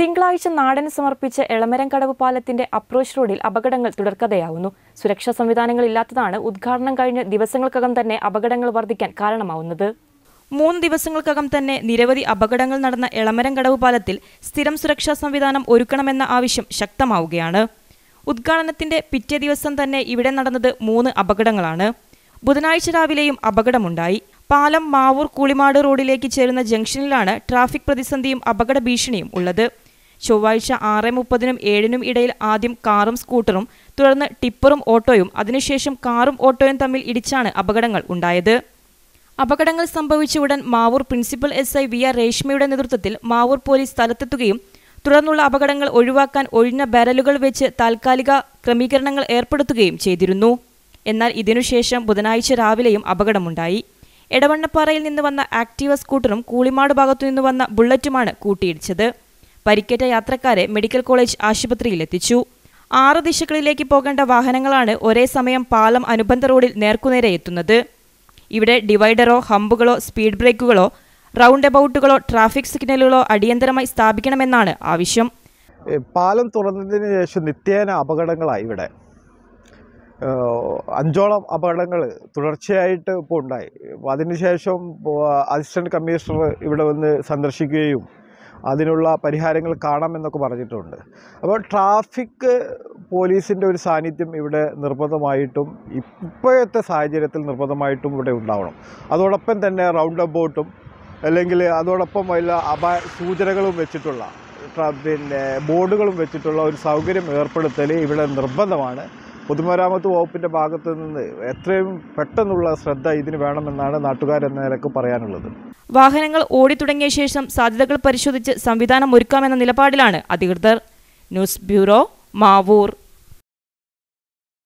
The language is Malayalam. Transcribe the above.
തിങ്കളാഴ്ച നാടിന് സമർപ്പിച്ച എളമരം കടവ് പാലത്തിന്റെ അപ്രോച്ച് റോഡിൽ അപകടങ്ങൾ തുടർക്കഥയാവുന്നു. സുരക്ഷാ സംവിധാനങ്ങളില്ലാത്തതാണ് ഉദ്ഘാടനം കഴിഞ്ഞ ദിവസങ്ങൾക്കകം തന്നെ അപകടങ്ങൾ വർദ്ധിക്കാൻ കാരണമാവുന്നത്. 3 ദിവസങ്ങൾക്കകം തന്നെ നിരവധി അപകടങ്ങൾ നടന്ന എളമരം കടവ് പാലത്തിൽ സ്ഥിരം സുരക്ഷാ സംവിധാനം ഒരുക്കണമെന്ന ആവശ്യം ശക്തമാവുകയാണ്. ഉദ്ഘാടനത്തിന്റെ പിറ്റേ ദിവസം തന്നെ ഇവിടെ നടന്നത് 3 അപകടങ്ങളാണ്. ബുധനാഴ്ച രാവിലെയും അപകടമുണ്ടായി. പാലം മാവൂർ കൂളിമാട് റോഡിലേക്ക് ചേരുന്ന ജംഗ്ഷനിലാണ് ട്രാഫിക് പ്രതിസന്ധിയും അപകട ഭീഷണിയും ഉള്ളത്. ചൊവ്വാഴ്ച 6:30-നും 7:00-നും ഇടയിൽ ആദ്യം കാറും സ്കൂട്ടറും തുടർന്ന് ടിപ്പറും ഓട്ടോയും അതിനുശേഷം കാറും ഓട്ടോയും തമ്മിൽ ഇടിച്ചാണ് അപകടങ്ങൾ ഉണ്ടായത്. അപകടങ്ങൾ സംഭവിച്ച ഉടൻ മാവൂർ പ്രിൻസിപ്പൽ SI VR രേഷ്മയുടെ നേതൃത്വത്തിൽ മാവൂർ പോലീസ് സ്ഥലത്തെത്തുകയും തുടർന്നുള്ള അപകടങ്ങൾ ഒഴിവാക്കാൻ ഒഴിഞ്ഞ ബാരലുകൾ വെച്ച് താൽക്കാലിക ക്രമീകരണങ്ങൾ ഏർപ്പെടുത്തുകയും ചെയ്തിരുന്നു. എന്നാൽ ഇതിനുശേഷം ബുധനാഴ്ച രാവിലെയും അപകടമുണ്ടായി. എടവണ്ണപ്പാറയിൽ നിന്ന് വന്ന ആക്റ്റീവ സ്കൂട്ടറും കൂളിമാട് ഭാഗത്തു നിന്ന് വന്ന ബുള്ളറ്റുമാണ് കൂട്ടിയിടിച്ചത്. പരിക്കേറ്റ യാത്രക്കാരെ മെഡിക്കൽ കോളേജ് ആശുപത്രിയിലെത്തിച്ചു. 6 ദിശകളിലേക്ക് പോകേണ്ട വാഹനങ്ങളാണ് ഒരേ സമയം പാലം അനുബന്ധ റോഡിൽ നേർക്കുനേരെ എത്തുന്നത്. ഇവിടെ ഡിവൈഡറോ ഹമ്പുകളോ സ്പീഡ് ബ്രേക്കുകളോ റൗണ്ട് എബൌട്ടുകളോ ട്രാഫിക് സിഗ്നലുകളോ അടിയന്തരമായി സ്ഥാപിക്കണമെന്നാണ് ആവശ്യം. പാലം തുറന്നതിന് ശേഷം നിത്യേന അപകടങ്ങളായി. ഇവിടെ 5ഓളം അപകടങ്ങൾ തുടർച്ചയായിട്ട് ഇപ്പോൾ ഉണ്ടായി. അതിനുശേഷം അസിസ്റ്റൻറ്റ് കമ്മീഷണർ ഇവിടെ വന്ന് സന്ദർശിക്കുകയും അതിനുള്ള പരിഹാരങ്ങൾ കാണാമെന്നൊക്കെ പറഞ്ഞിട്ടുണ്ട്. അപ്പോൾ ട്രാഫിക് പോലീസിൻ്റെ ഒരു സാന്നിധ്യം ഇവിടെ നിർബന്ധമായിട്ടും ഇപ്പോഴത്തെ സാഹചര്യത്തിൽ നിർബന്ധമായിട്ടും ഇവിടെ ഉണ്ടാവണം. അതോടൊപ്പം തന്നെ റൗണ്ട് എബൌട്ടും അല്ലെങ്കിൽ അതോടൊപ്പം വല്ല സൂചനകളും വെച്ചിട്ടുള്ള പിന്നെ ബോർഡുകളും വെച്ചിട്ടുള്ള ഒരു സൗകര്യം ഏർപ്പെടുത്തൽ ഇവിടെ നിർബന്ധമാണ്. പൊതുമരാമത്ത് വകുപ്പിൻ്റെ ഭാഗത്തു നിന്ന് എത്രയും പെട്ടെന്നുള്ള ശ്രദ്ധ ഇതിന് വേണമെന്നാണ് നാട്ടുകാരെന്ന നിലക്ക് പറയാനുള്ളത്. വാഹനങ്ങൾ ഓടിത്തുടങ്ങിയ ശേഷം സാധ്യതകൾ പരിശോധിച്ച് സംവിധാനം ഒരുക്കാമെന്ന നിലപാടിലാണ് അധികൃതർ. News bureau, Mavoor.